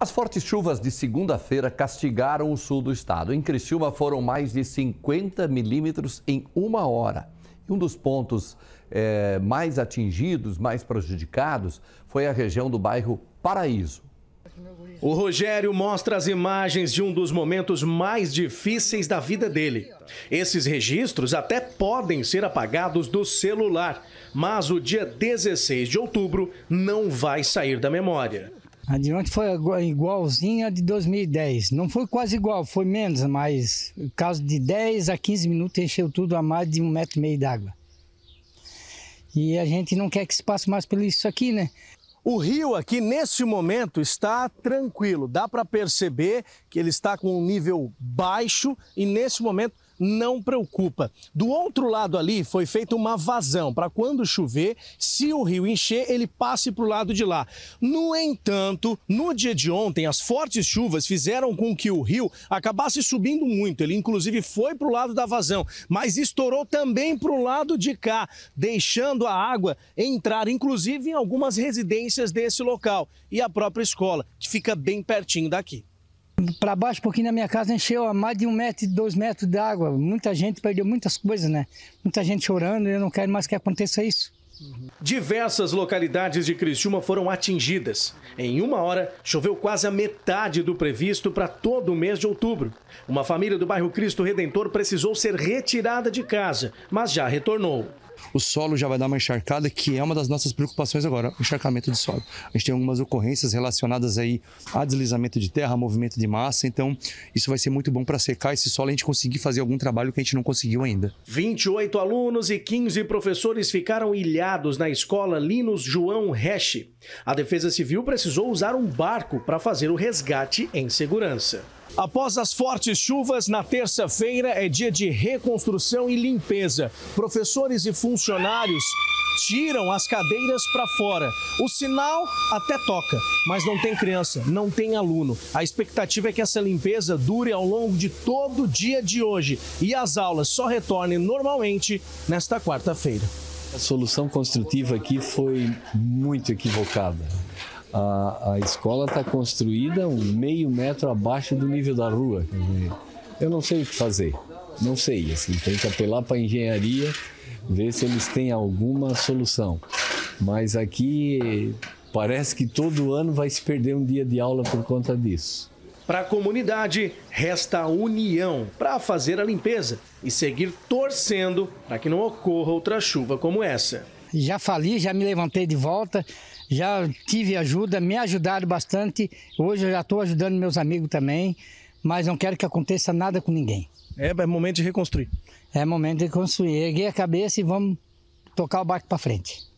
As fortes chuvas de segunda-feira castigaram o sul do estado. Em Criciúma foram mais de 50 milímetros em uma hora. E um dos pontos mais atingidos, mais prejudicados, foi a região do bairro Paraíso. O Rogério mostra as imagens de um dos momentos mais difíceis da vida dele. Esses registros até podem ser apagados do celular, mas o dia 16 de outubro não vai sair da memória. A de ontem foi igualzinha à de 2010. Não foi quase igual, foi menos, mas no caso de 10 a 15 minutos encheu tudo a mais de 1,5 metro d'água. E a gente não quer que se passe mais por isso aqui, né? O rio aqui, neste momento, está tranquilo. Dá para perceber que ele está com um nível baixo e, nesse momento, não preocupa. Do outro lado ali, foi feita uma vazão para quando chover, se o rio encher, ele passe para o lado de lá. No entanto, no dia de ontem, as fortes chuvas fizeram com que o rio acabasse subindo muito. Ele, inclusive, foi para o lado da vazão, mas estourou também para o lado de cá, deixando a água entrar, inclusive, em algumas residências desse local e a própria escola, que fica bem pertinho daqui. Para baixo, um pouquinho da minha casa, encheu a mais de 1 metro, 2 metros de água. Muita gente perdeu muitas coisas, né? Muita gente chorando, eu não quero mais que aconteça isso. Diversas localidades de Criciúma foram atingidas. Em uma hora, choveu quase a metade do previsto para todo o mês de outubro. Uma família do bairro Cristo Redentor precisou ser retirada de casa, mas já retornou. O solo já vai dar uma encharcada, que é uma das nossas preocupações agora, o encharcamento do solo. A gente tem algumas ocorrências relacionadas aí a deslizamento de terra, movimento de massa, então isso vai ser muito bom para secar esse solo e a gente conseguir fazer algum trabalho que a gente não conseguiu ainda. 28 alunos e 15 professores ficaram ilhados na escola Lino João Reche. A Defesa Civil precisou usar um barco para fazer o resgate em segurança. Após as fortes chuvas, na terça-feira é dia de reconstrução e limpeza. Professores e funcionários tiram as cadeiras para fora. O sinal até toca, mas não tem criança, não tem aluno. A expectativa é que essa limpeza dure ao longo de todo o dia de hoje e as aulas só retornem normalmente nesta quarta-feira. A solução construtiva aqui foi muito equivocada. A escola está construída 1,5 metro abaixo do nível da rua. Eu não sei o que fazer, não sei. Assim, tem que apelar para a engenharia, ver se eles têm alguma solução. Mas aqui parece que todo ano vai se perder um dia de aula por conta disso. Para a comunidade, resta a união para fazer a limpeza e seguir torcendo para que não ocorra outra chuva como essa. Já fali, já me levantei de volta, já tive ajuda, me ajudaram bastante. Hoje eu já estou ajudando meus amigos também, mas não quero que aconteça nada com ninguém. É momento de reconstruir. É momento de reconstruir. Erguei a cabeça e vamos tocar o barco para frente.